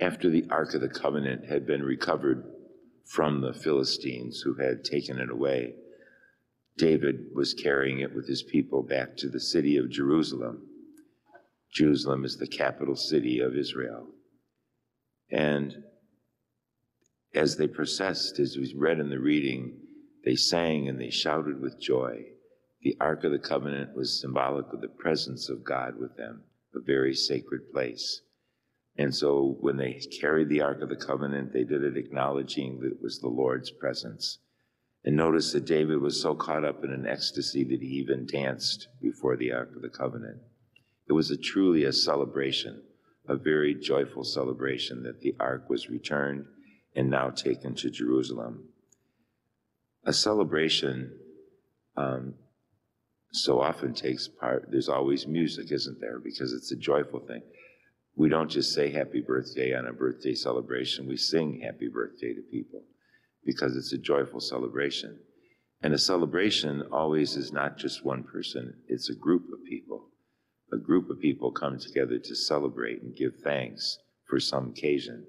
after the Ark of the Covenant had been recovered from the Philistines who had taken it away, David was carrying it with his people back to the city of Jerusalem. Jerusalem is the capital city of Israel. And as they processed, as we read in the reading, they sang and they shouted with joy. The Ark of the Covenant was symbolic of the presence of God with them, a very sacred place. And so when they carried the Ark of the Covenant, they did it acknowledging that it was the Lord's presence. And notice that David was so caught up in an ecstasy that he even danced before the Ark of the Covenant. It was truly a celebration, a very joyful celebration that the Ark was returned and now taken to Jerusalem. A celebration so often takes part, there's always music, isn't there? Because it's a joyful thing. We don't just say happy birthday on a birthday celebration, we sing happy birthday to people because it's a joyful celebration. And a celebration always is not just one person, it's a group of people. A group of people come together to celebrate and give thanks for some occasion.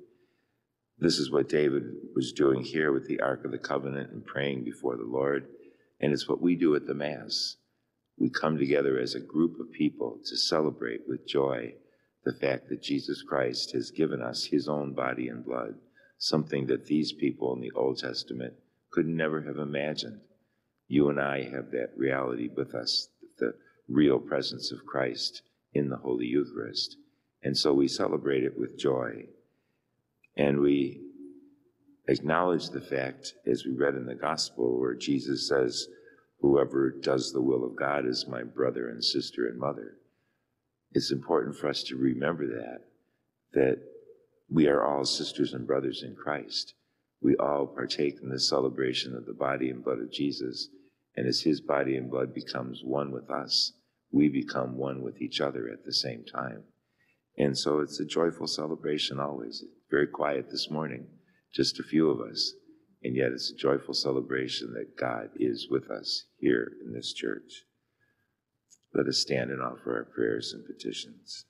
This is what David was doing here with the Ark of the Covenant and praying before the Lord, and it's what we do at the Mass. We come together as a group of people to celebrate with joy the fact that Jesus Christ has given us his own body and blood, something that these people in the Old Testament could never have imagined. You and I have that reality with us, the real presence of Christ in the Holy Eucharist. And so we celebrate it with joy. And we acknowledge the fact, as we read in the Gospel, where Jesus says, "Whoever does the will of God is my brother and sister and mother." It's important for us to remember that we are all sisters and brothers in Christ. We all partake in the celebration of the body and blood of Jesus, and as his body and blood becomes one with us, we become one with each other at the same time. And so it's a joyful celebration always. It's very quiet this morning, just a few of us, and yet it's a joyful celebration that God is with us here in this church. Let us stand and offer our prayers and petitions.